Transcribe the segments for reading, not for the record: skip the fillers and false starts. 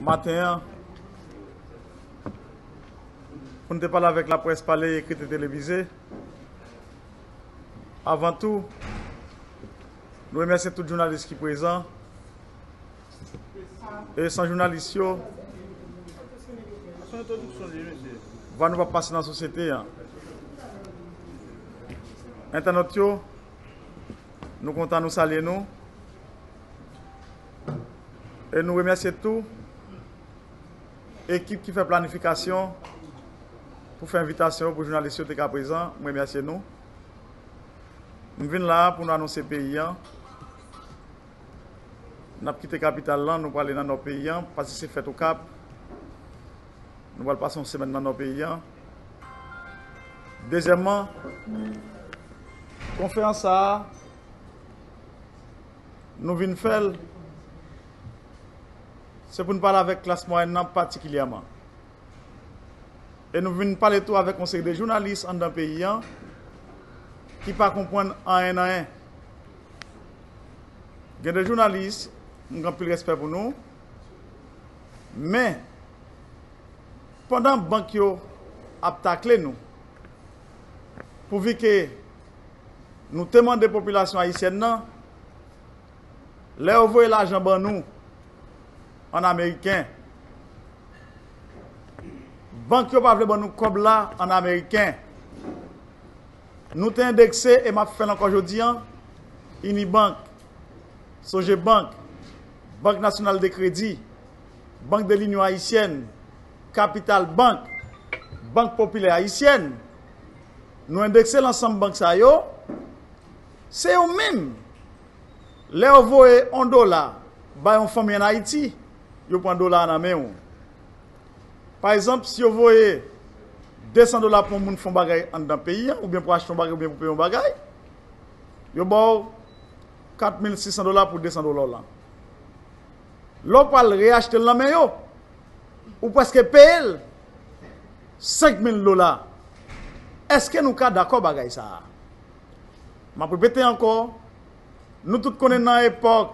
matin, on ne parle avec la presse parlée, écrite et télévisée. Avant tout, nous remercions tous les journalistes qui sont présents. Et sans journalistes, nous allons passer dans la société. Internautes, nous comptons nous saluer. Et nous remercions tout l'équipe qui fait planification pour faire invitation pour les journalistes qui sont présents. Nous remercions nous. Nous venons là pour nous annoncer pays. Nous avons quitté Capital Bank, nous allons dans nos pays, parce que c'est fait au Cap. Nous allons passer une semaine dans nos pays. Deuxièmement, conférence à nous venons faire. C'est pour nous parler avec la classe moyenne particulièrement. Et nous venons parler tout avec le conseil des journalistes dans le pays qui ne comprennent pas en un. Il y a des journalistes, nous avons plus de respect pour nous. Mais, pendant que les banques ont taclé nous, pour que nous demandions la population haïtienne, les envoyer l'argent pour nous. En américain. Banque yo pa vle ban nou kob la en américain. Nous t'ai indexé et m'a fait encore aujourd'hui UniBank, Sogebank, Banque Nationale de Crédit, Banque de l'Union Haïtienne, Capital Bank, Banque Populaire Haïtienne. Nous indexé l'ensemble banque ça yo. C'est eux même. Les envoyer en dollar ba yon famille en Haïti. Vous prenez $1 dans la main. Par exemple, si vous voyez $200 pour moun fon bagay en dans pays, ou bien pour acheter un bagay, ou bien pour payer un bagay, vous avez $4,600 pour $200 là. L'on parle réacheter la main, ou presque payer $5,000. Est-ce que nous sommes d'accord bagay ça? Je vais répéter encore, nous tous connaissons dans l'époque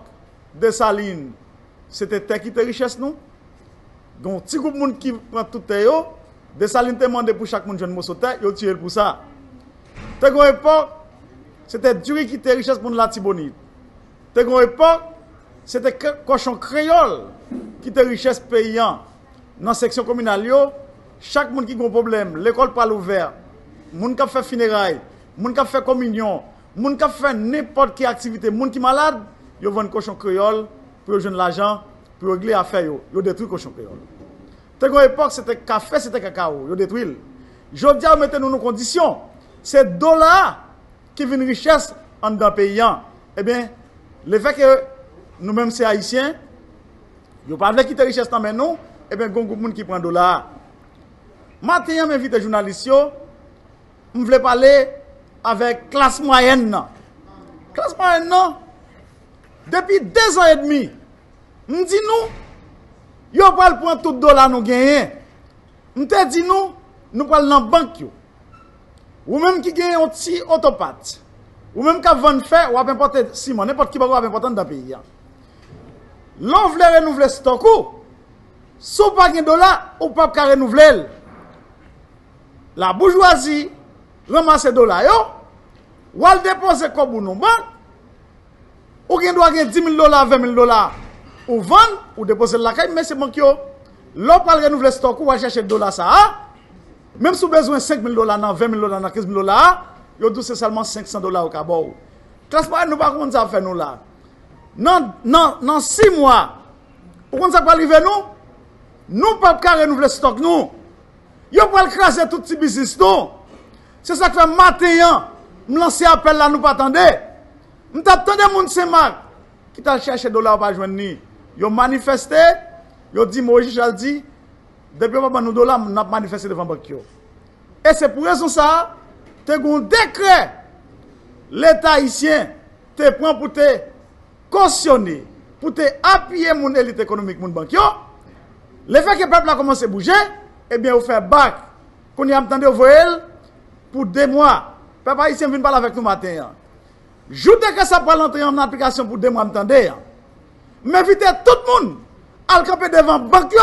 de Saline. C'était terre qui était richesse, nous. Donc, si vous avez qui prend tout terre, des salines demandées pour chaque monde, jeune mot sur terre, vous tirez pour ça. T'as une époque, c'était duré qui était richesse pour la Tibonite. T'as une époque, c'était cochon créole qui était richesse payant. Dans la section communale, chaque monde qui a un problème, l'école pas ouverte, les gens qui font funérailles, les gens qui font communion, les gens qui font n'importe quelle activité, les gens qui sont malades, ils vendent cochon créole. Pour jeune l'argent, pour régler affaire, yo détruit cochon créole. T'as une époque c'était café, c'était cacao, yo détruit. Je dis à mettez nous nos conditions. C'est dollars qui viennent richesse en d'un pays. Eh bien, le fait que nous-mêmes c'est haïtiens, yo pas qui quitter richesse dans nous, eh bien gon groupe monde qui prend dollars. Maintenant, m'invite les journalistes, on voulait parler avec classe moyenne. Classe moyenne non. Depuis 2 ans et demi, nous disons, nous ne pouvons prendre tout dollar nous gagnons. Nous disons, nous parlons dans la banque. Ou même qui gagne un petit autopathe. Ou même qui vend fer, ou importe ciment, n'importe qui va importer dans le pays. L'on veut renouveler ce stock. Si on n'a pas de dollar, on ne peut pas renouveler. La bourgeoisie ramasse dollars, ou elle dépose comme une banque. Ou bien doit gagner $10,000, $20,000, ou vendre, ou déposer la caille, mais c'est bon que l'on parle renouveler stock ou à chercher $, ça, même si vous avez besoin de $5,000, $20,000, $15,000, vous avez seulement $500 au cabot. Classe moyenne, nous ne pouvons pas faire nous là. Dans 6 mois, vous ne pouvez pas arriver nous, nous ne pouvons pas renouveler stock nous. Vous ne pouvez pas craser tout petit business nous. C'est ça que fait matin, nous lancer appel là, nous pas attendre. Nous avons des gens qui ont cherché $, pas joindre. Ils ont manifesté, ils ont dit, Moïse Jean Charles dit, depuis que nous dollars, nous avons manifesté devant banque. Et c'est pour raison ça, tu as un décret, l'État haïtien te prend pour te cautionner, pour te appuyer mon élite économique, mon banque. Le fait que le peuple a commencé à bouger, eh bien, vous faites bac. Qu'on y a entendu pour 2 mois. Le peuple haïtien vient parler avec nous matin. Joute que ça va l'entrer en application pour 2 mois, m'entendez. Mais évitez tout le monde à camper devant banque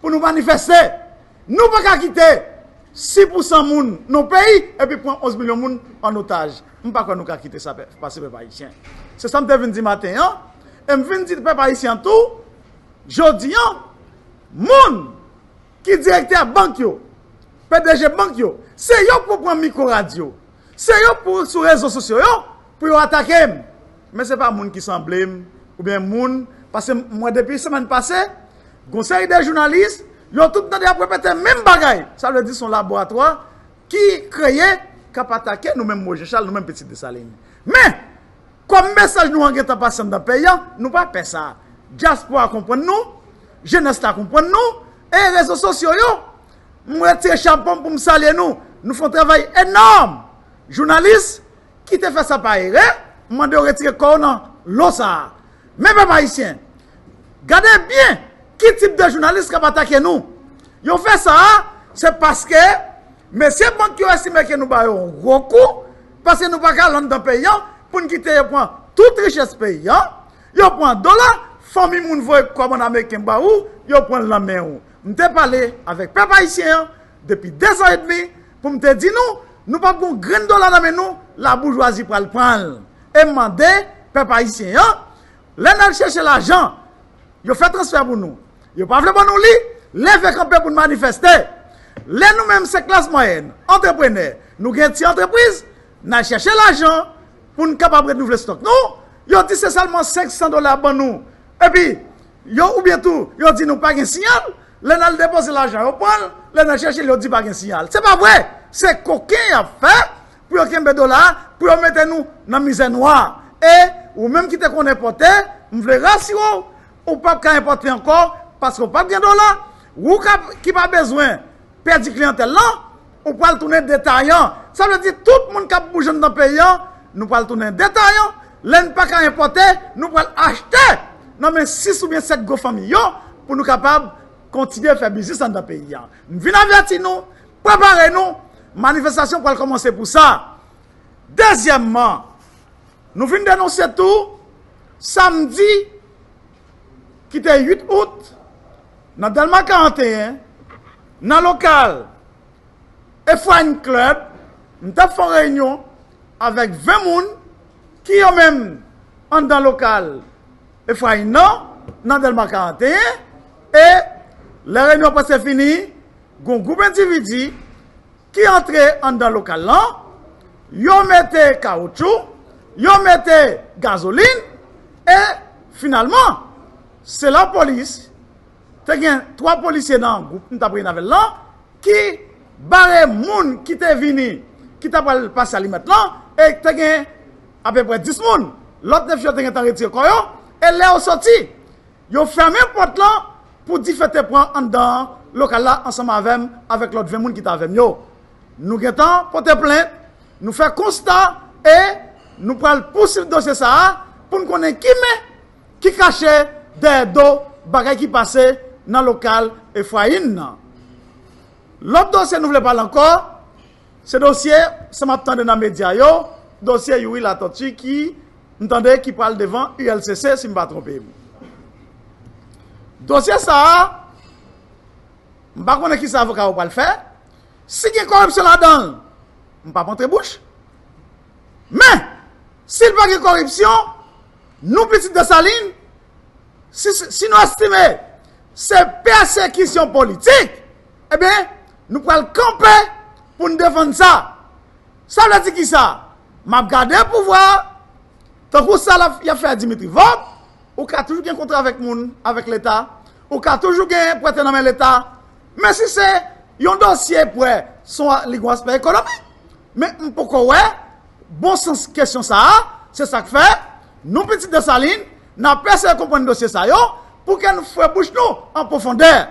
pour nous manifester. Nous ne pouvons pas quitter 6% moun nos pays et puis prendre 11 millions de moun en otage. Nous ne pouvons pas nous quitter ça parce que peuple haïtien. C'est ça que je viens de dire matin. Hein? Et je viens de dire peuple haïtien tout. Je dis, moun qui directeur banque yo, PDG banque yo, c'est yo pour prendre micro radio. C'est yo pour sur les réseaux sociaux yo, pour yo attaquer. Mais ce n'est pas moun qui semble ou bien moun parce que moi depuis semaine passée, conseil des journalistes ils ont tout le temps répété même bagaille. Ça veut dire son laboratoire qui créait, qui a attaqué nous-mêmes, Moise Jean Charles, nous-mêmes Petit-Saline. Mais, comme message nous avons passé dans le pays, nous ne pouvons pas faire ça. Diaspora comprend nous, jeunesse comprend nous, et les réseaux sociaux, nous retirons chapeau pour nous saluer nous. Nous faisons un travail énorme. Journalistes qui te fait ça par erreur, nous demandons de retirer corona, l'osa. Mais, papa haïtien, gardez bien. Quel type de journaliste qui va attaquer nous? Ils fait ça, c'est parce que monsieur banque estime que nous avons un gros coup, parce que nous ne pouvons pas aller dans le pays pour nous quitter toute richesse pays. Ils prennent dollar, famille moun voye comme un américain baou, ils prennent la main. Nous avons parlé avec peuple haïtien depuis 2 ans et demi pour nous dire nous ne pouvons pas prendre un dollar dans la main, la bourgeoisie pour le prendre. Et demander peuple haïtien, les gens cherchent l'argent, ils font transfert pour nous. Ils ne peuvent pas nous lire, les camper pour nous manifester. Les nous-mêmes, c'est classe moyenne, entrepreneurs. Nous avons des entreprises, nous cherchons l'argent pour nous capables de renouveler le stock. Nous, ils disent c'est seulement $500 pour nous. Et puis, ou bien tout, ils disent nous pas de signal, les nous déposent l'argent, ils prennent, les nous cherchent, ils disent pas de signal. Ce n'est pas vrai, c'est coquin à faire pour qu'ils mettent des dollars, pour qu'ils mettent nous dans la misère noire. Et, ou même qui te connaît porter, nous voulons rassurer, ou pas qu'on importe encore. Parce qu'on n'a pas de dollars, ou qui n'a pas besoin de perdre la clientèle là, on peut le tourner détaillant. Ça veut dire que tout le monde qui a bougé dans le pays, nous pouvons le tourner détaillant, l'un pas qu'à importer, nous pouvons acheter. Non mais 6 ou bien 7 gros familles pour nous capables de continuer à faire business dans le pays. Nous venons avertir nous, préparez-nous, manifestation pour commencer pour ça. Deuxièmement, nous venons dénoncer tout, samedi, qui était 8 août, dans Delmas 41, dans le local Efrain Club, nous avons fait une réunion avec 20 personnes qui ont même dans le local Efrain, dans Delmas 41. Et la réunion passée finie, un groupe d'individus qui entraient dans le local là, ils mettaient caoutchouc, ils mettaient gasoline, et finalement, c'est la police. Il y a 3 policiers dans le groupe, nous avons là, qui barrent les gens qui sont venus, qui sont passés à l'image là, et il y a à peu près 10 personnes. L'autre 9 personnes sont retirées, et ils sont sortis. Ils ont fermé la porte là pour diffuser points dans le local là, ensemble avec l'autre 20 personnes qui sont avec nous. Nous avons porté plainte, nous faisons constat, et nous poussons le dossier pour nous connaître qui cachait des dos, bagailles qui passaient dans le local Efraïn. L'autre dossier, nous voulons parler encore. Ce dossier, ça m'attendait dans les médias. Dossier Yuri Latotti qui parle devant ULCC, si je ne me trompe pas. Dossier ça, je ne sais pas qui c'est avocat ou pas le faire. Si il y a corruption là-dedans, je ne vais pas montrer bouche. Mais, s'il n'y a pas de corruption, nous, petits de Saline, si nous estimons c'est persécution politique, eh bien, nous pouvons camper pour nous défendre ça. Ça veut dire qui ça? M'a gardé le pouvoir, tant que ça, il a fait Dimitri Vob, ou qu'a toujours un contrat avec l'État, ou qu'a toujours un prêté dans l'État. Mais si c'est un dossier pour son aspect économique, mais pourquoi ouais, bon sens question ça, c'est ça que fait, nous petits de Saline, nous avons personne qui comprend le dossier ça, pour qu'elle nous fasse bouche nous en profondeur.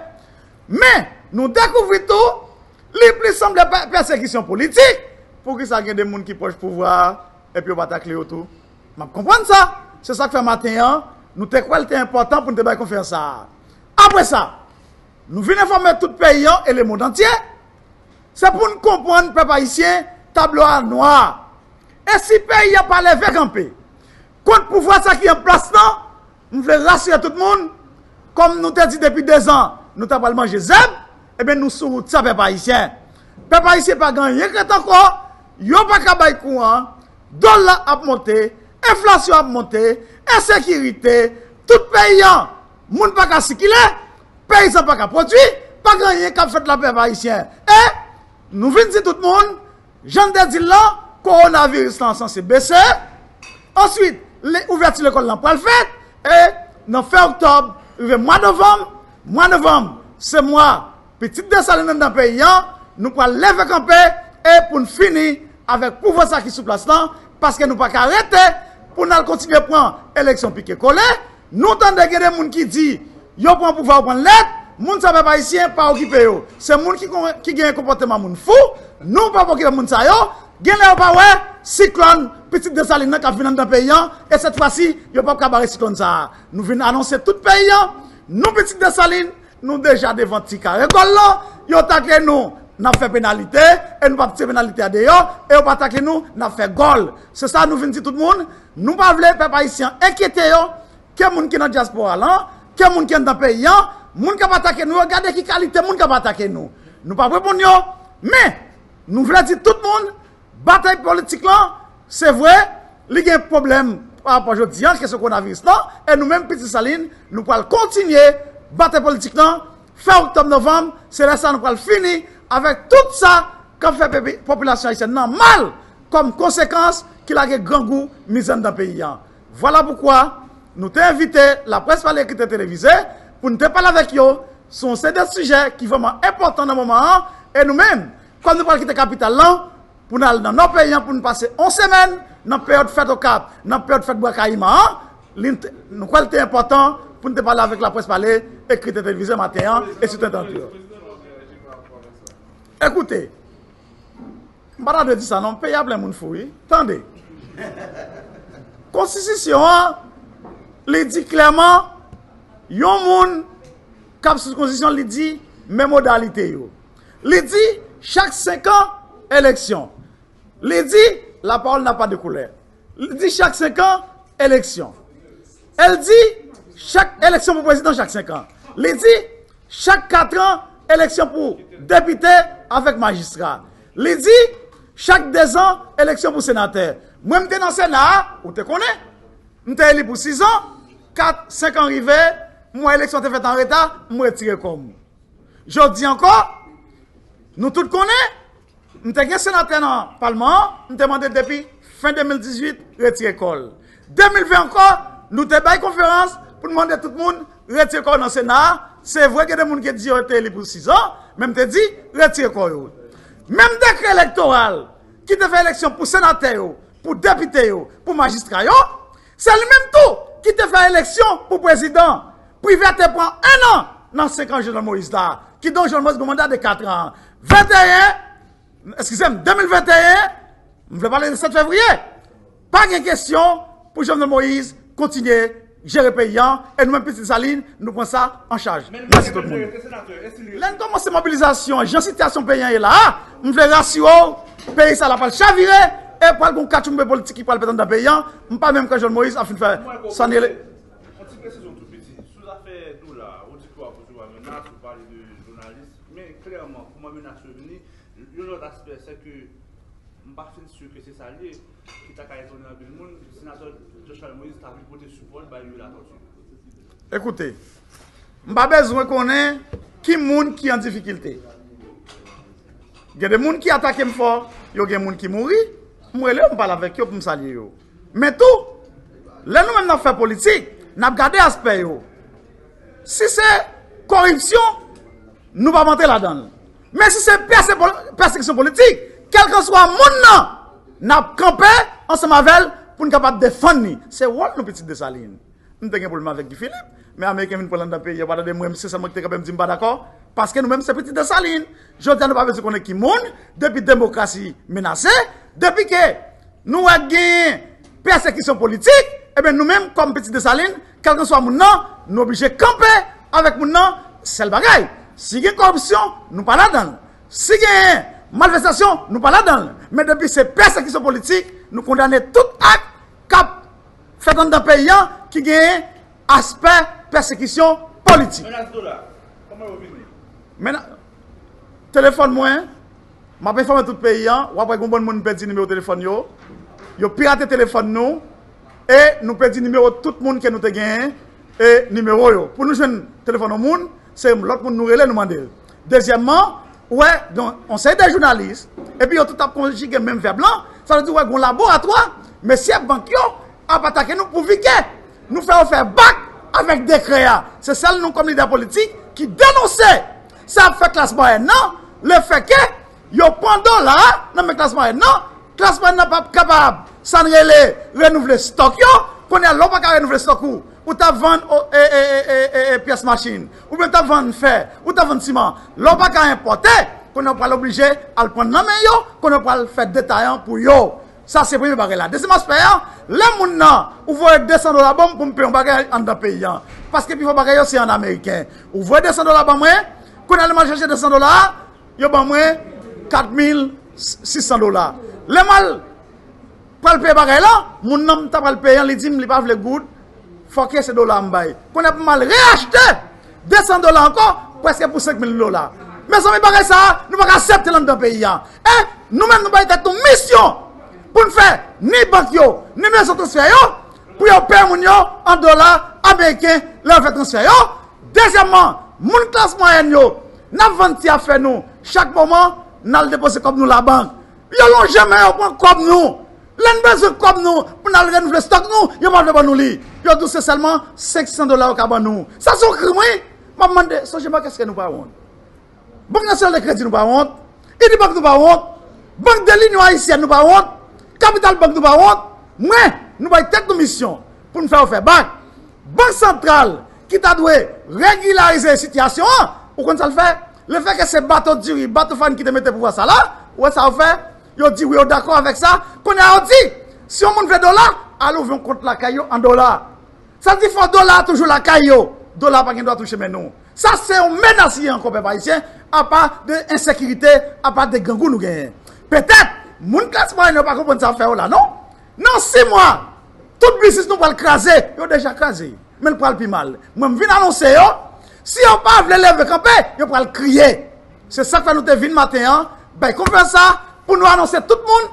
Mais nous découvrons tout, les plus semblent persécution politique, pour que ça y ait des gens qui proche pouvoir, et puis on va tacler autour. Vous comprenez ça? C'est ça que fait matin, nous te croyons que c'est important pour nous débattre qu'on fait ça. Après ça, nous venons informer tout le pays et le monde entier. C'est pour nous comprendre, peuple haïtien, tableau noir. Et si le pays n'a pas levé camper, contre pouvoir ça qui est en place là, nous voulons rassurer tout le monde. Comme nous t'ai dit depuis 2 ans, nous t'avons mangé zèbre, et bien nous sommes ça, peuple haïtien. Peuple haïtien pas gagné, encore, yo pas kabay courant, dollar a monté, inflation a monté, insécurité, tout pays an, moun pas ka sikile, pays sa pas ka produit, pas gagné qu'a fait la peuple haïtien. Et nous venons dire tout le monde, j'en ai dit là, coronavirus là censé baisser. Ensuite, l'ouverture de l'école là pour le fait et dans fin octobre, le mois de novembre, c'est moi, Petit-Saline dans le pays, nous pour lever camper et pour finir avec pouvoir ça qui sous place là parce que nous pas arrêter pour nous continuer prendre élection piqué collé. Nous tendez des gens qui dit yo prend pouvoir prendre l'aide, moun ça pas ici pas occupé yo. C'est moun qui gagne comportement moun fou, nous pas occuper moun ça yo. Genève pas ouais, cyclone Petit-Saline qui vient dans le pays et cette fois-ci, il n'y a pas de cyclone ça. Nous venons annoncer tout le pays, nous Petit-Saline, nous déjà devant Tika. Et là, ils attaquent nous, nous fait pénalité et nous pas fait pénalité à dehors et on attaque nous, nous fait gol. C'est ça nous venons dire tout le monde, nous pas voulons peuple haïtien inquiéter yo, que monde qui dans diaspora là, que monde qui dans le pays, monde qui attaquer nous, regardez qui qualité monde qui attaquer nous. Nous pas répondre yo, mais nous voulons dire tout le monde bataille politique là, c'est vrai, il y a un problème par rapport à aujourd'hui, qu'est-ce qu'on a vu là, et nous-mêmes, Petit-Saline, nous allons continuer bataille politique là, fin octobre-novembre, c'est là ça nous allons finir avec tout ça qu'a fait la population haïtienne mal comme conséquence qu'il a eu grand goût mis dans le pays. Voilà pourquoi nous t'invitons la presse par l'écriture télévisée pour nous parler avec eux sur des sujets qui sont vraiment importants dans le moment, et nous-mêmes, quand nous parlons de la capitale là, pour nous aller dans nos pays, pour nous passer 11 semaines dans la période de fête au Cap, dans la période de fête de Bois-Caïma, nous croyons que c'est important pour nous parler avec la presse parler, écrire télévisée matin et sur Internet. Écoutez, je ne vais pas dire ça, non, pays a plein de monde fouille. Attendez. La Constitution dit clairement, il y a un monde qui a sous la Constitution, il dit, mes modalités. Il dit, chaque 5 ans, élection. Il dit, la parole n'a pas de couleur. Il dit chaque 5 ans, élection. Elle dit, chaque élection pour président chaque 5 ans. Il dit, chaque 4 ans, élection pour député avec magistrat. Il dit, chaque 2 ans, élection pour sénateur. Moi, je suis dans le Sénat, vous te connaissez. Je suis élu pour 6 ans, 4, 5 ans arrivés, mon élection est faite en retard, je me retire comme. Je dis encore, nous tous connaissons. Nous avons un sénateur dans le Parlement, nous avons demandé depuis fin 2018, retirer l'école. 2020 encore, nous avons fait une conférence pour demander à tout le monde retirer l'école dans le Sénat. C'est vrai que des gens qui ont dit qu'ils étaient élus pour 6 ans, même te dit retirer l'école. Même décret électoral qui te fait élection pour sénateur, pour député, pour magistrat, c'est le même tout qui te fait élection pour président. Privé te prend 1 an dans 5 ans Jean Moïse là, qui donne Jean Moïse un mandat de 4 ans. 21. Excusez-moi, 2021, je vais parler de 7 février. Pas de question pour Jean Moïse continuer gérer payant et nous-mêmes, Petit-Saline, nous prenons ça en charge. Merci tout le monde. Là, nous commençons la mobilisation. J'ai situation payant est là. Je vais rassurer, payer ça la pas chavirer et pour le catch politique qui parle de la payant. Je ne pas même que Jean Moïse a fait faire ça. L'autre aspect, c'est que je ne suis pas sûr que c'est salé qui t'a étonné dans le monde. Le sénateur Joshua Moïse t'a vu pour te supporter par la torture. Écoutez, je n'ai pas besoin de connaître qui est monde qui est en difficulté. Il y a des gens qui attaquent fort, il y a des gens qui mourent. Moi, je parle avec eux pour me saluer. Mais tout, là nous-mêmes, nous faisons politique, nous regardons l'aspect. Si c'est corruption, nous ne pouvons pas monter là-dedans. Mais si c'est persécution politique, quel que soit mon nom, nous campé ensemble avec elle pour nous capables de défendre. C'est what nous petits Saline. Nous avons un problème avec Guy Philippe, mais les Américains viennent pour l'un pays, ils pas de moi, c'est ça que je ne suis pas d'accord. Parce que nous-mêmes, c'est petits Saline. Je ne dis pas qu'on est qui monde, depuis la démocratie menacée, depuis que nous avons gagné persécution politique, et bien nous-mêmes, comme petits Saline, quel que soit mon nom, nous sommes obligés de camper avec mon nom, c'est le bagaille. Si il y a corruption, nous ne parlons pas là-dedans. Si il y a malversation, nous ne parlons pas là-dedans. Mais depuis ces persécutions politiques, nous condamnons tout acte qui fait dans le pays qui a un aspect persécution politique. Maintenant, téléphone moi, je vais informer tout le pays, ou après que nous perdons le numéro de téléphone, nous piratons le téléphone nous, et nous perdons le numéro de tout le monde qui nous a gagné, et le numéro. Pour nous jouer le téléphone au monde, c'est l'autre monde nous relève, nous demander. Deuxièmement, ouais, donc, on sait des journalistes, et puis on tout a conjugué même vers blanc, ça veut dire qu'on a un laboratoire, mais si les banques ont attaqué nous pour viquer, nous faire bac avec des créas. C'est celle nous comme leader politique qui dénonçait. Ça fait classe moyenne, non? Le fait que, yo pendant là, non mais classe moyenne, non? Classe moyenne n'est pas capable. Ça ne renouveler stock, yo. Qu'on a l'homme qui renouveler stock ou. Ou t'as vendu pièces machines, ou bien t'as vendu fer, ou t'as vendu ciment. L'homme qui a importé, qu'on a pas l'obligé à le prendre dans main, yo. Qu'on a pas le fait détaillant pour yo. Ça c'est le premier bagage là. Deuxième aspect, les gens, vous voyez $200 pour me payer un bagage en d'un pays. Parce que puis votre bagage c'est en américain. Vous voyez $200 pour moi, quand allez chercher $200, vous avez moins $4,600. Les mal, pour le payer bagage là, mon nom t'a pas le payer, les dîmes, les pas le good, faut que ces dollars en bail. Qu'on a mal réacheté $200 encore, presque pour $5,000. Mais ça me paraît ça, nous pas accepter dans d'un pays. Et nous-mêmes nous pas être une mission. Pour ne faire ni banque, ni maison transfert, pour payer les gens en dollars américains, leur faire transfert. Deuxièmement, mon classe moyenne, nous vendons fait nous. Chaque moment, nous déposons comme nous la banque. Nous n'avons jamais eu comme nous. Nous avons besoin comme nous. Pour nous renouveler le stock, nous n'avons pas nous li. Nous avons seulement $500 au cabane nous. Ça, c'est un crime. Je me demande, Sogebank, qu'est-ce que nous avons? Banque Nationale de Crédit, nous avons. UniBank, nous avons. Banque de l'Union Haïtienne, nous avons. Capital Bank nous va honte, moi, nous va tête de mission pour nous faire bac. Banque Centrale qui t'a doué régulariser la situation, pour qu'on ça le fait. Le fait que ces bateaux duri, bateaux fan qui te mettent pour voir ça là, ouais ça le fait, ils dit oui, d'accord avec ça, qu'on a dit, si on monte $20, allons on compte la caillou en dollars. Ça dit faut dollar toujours la caillou, dollar pas qu'on doit toucher mais non. Ça c'est un menace encore peuple haïtien, à part de insécurité, à part de gangou nous gagnons. Peut-être mon classe moyenne n'a pas compris ça faire là, non? Non, 6 mois, tout le business nous va le craser, ils ont déjà crasé, mais ils ne parlent plus mal. Moi, je viens annoncer, si on parle de l'élève campé, ils vont le crier. C'est ça que nous devons venir matin, ben, qu'on fait ça pour nous annoncer tout le monde.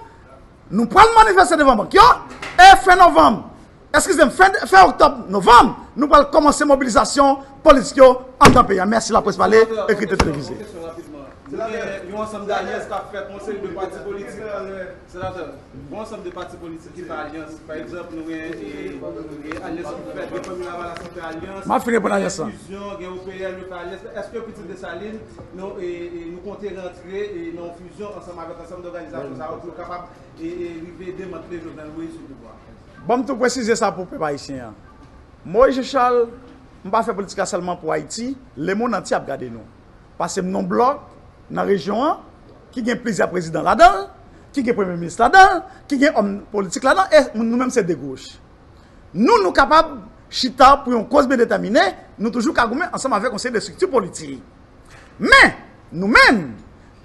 Nous prenons le manifester devant banque, et fin novembre, excusez-moi, fin octobre, novembre, nous allons commencer la mobilisation politique en tant que pays. Merci la presse parler, écrite et télévisée. C'est là qu'il y a un ensemble d'alliances qui a fait un conseil de partis politiques. Sénateur, un ensemble de partis politiques qui font alliance. Par exemple, nous avons alliance qui fait des communes avant la santé alliance. Ma fille pour l'alliance. Est-ce que Petit-Saline, nous comptons rentrer dans une fusion ensemble avec l'ensemble d'organisations pour être capable d'arriver à démanteler le Jean Moïse sur le bois? Bon, je vais préciser ça pour les Haïtiens. Moise Jean Charles, je ne vais pas faire politique seulement pour Haïti. Les monde entier a regardé nous. Parce que nous bloc dans la région, qui a plusieurs présidents là-dedans, qui a premier ministre là-dedans, qui a homme politique là-dedans, et nous-mêmes, c'est de gauche. Nous, nous sommes capables, chita, pour une cause bien déterminée, nous toujours cagoumés ensemble avec un conseil de structure politique. Mais, nous-mêmes,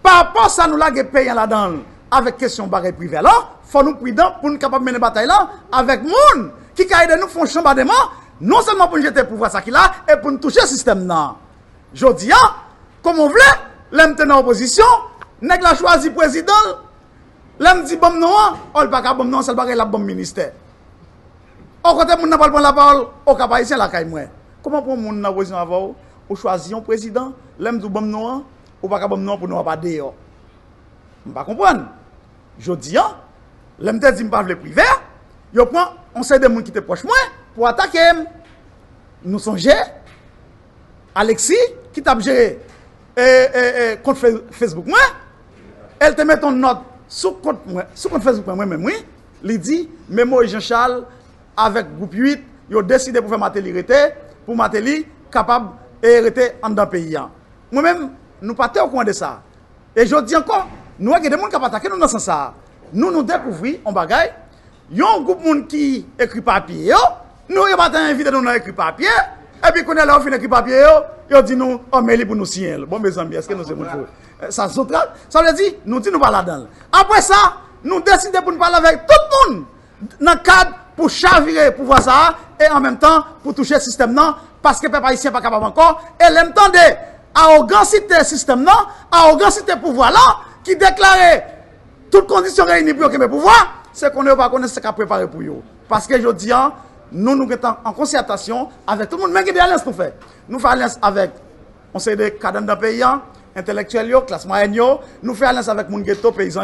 par rapport à ça, nous avons payé là-dedans, avec question barré privé là, il faut nous prudents pour nous capables de mener bataille là, avec les gens qui aident nous font chambardement, non seulement pour nous jeter pouvoir ça qui là, et pour nous toucher le système là. Je dis, comme on veut, l'homme est en opposition, nèg la choisi président, l'homme dit bon non, on ne pas bon non, c'est le bon ministère. Au côté, on n'a pas la parole, on n'a pas la caille. Comment pour moun n'a opposition avant, on choisit un président, l'homme dit bon non, on pas bon non pour nous pas dehors. Je ne comprends pas. Je dis, l'homme dit pas le privé, je prends on sait des gens qui te proche moi pour attaquer. Nous songeons, Alexis qui t'a géré. Et compte Facebook, moi, elle te met ton note sur compte Facebook, moi-même, oui. Elle dit, mais moi et Jean Charles, avec groupe 8, ils ont décidé pour faire Martelly arrêter, pour Martelly capable d'arrêter en d'un pays. Moi-même, nous ne sommes pas au courant de ça. Et je dis encore, nous avons des gens qui ont attaqué nous dans ce sens. Nous nous découvrons en bagaille. Il y a un groupe de gens qui écrit papier, nous avons invité nous à écrire papier. Et puis, quand on a fini le papier, ils disent nous, on met les pour nous signer. Bon, mes amis, est-ce que nous sommes pour ça? Ça veut dire, nous disons nous pas là-dedans. Après ça, nous décidons pour nous parler avec tout le monde dans le cadre pour chavirer, pour voir ça, et en même temps, pour toucher le système, non, parce que les peuple haïtien n'est pas capable encore. Et l'entendez, arrogance cité système, non, arrogance cité pouvoir là, qui déclarait toutes conditions réunies pour le pouvoir, c'est qu'on ne va pas connaître ce qu'on a préparé pour eux. Parce que je dis, nous nous mettons en concertation avec tout le monde, même qui est alliance nous fait. Nous faisons alliance avec, on sait des cadres d'un pays, intellectuels, classe moyenne, nous faisons alliance avec les ghetto paysans,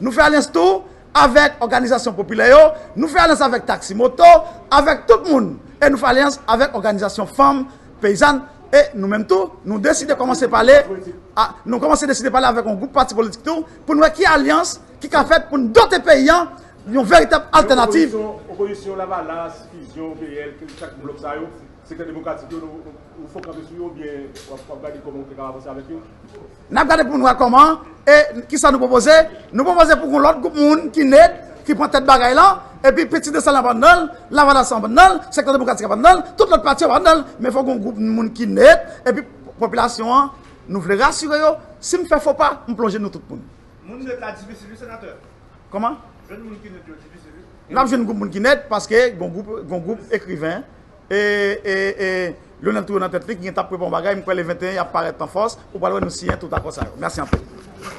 nous faisons alliance tout avec l'organisation populaire, nous faisons alliance avec Taxi Moto, avec tout le monde. Et nous faisons alliance avec l'organisation femmes, paysannes, et nous-mêmes tout, nous décidons de commencer à parler, nous commençons à décider de parler avec un groupe parti politique tout, pour nous voir qui alliance, qui a fait pour nous doter paysans, une véritable alternative. Opposition, la balance, fusion, PL, chaque bloc ça, secteur démocratique, nous faut qu'on sur bien, on regarder comment on peut avancer avec eux. Nous regardons pour nous comment, et qui ça nous propose? Nous proposons pour l'autre groupe monde qui naît, qui prend tête bagaille là, et puis Petit-Saline abandonne, la balance abandonne, secteur démocratique abandonne, toute l'autre partie abandonne, mais il faut qu'on groupe monde qui naît, et puis population, nous voulons rassurer, si nous ne faisons pas, nous plongeons nous tout le monde. Nous sommes là, difficile, sénateur. Comment? Nous avons un groupe qui net parce que un groupe écrivain et le nom de la tête qui est appris pour les 21 apparaît en force pour parler de nous signer tout à cause. Merci un peu.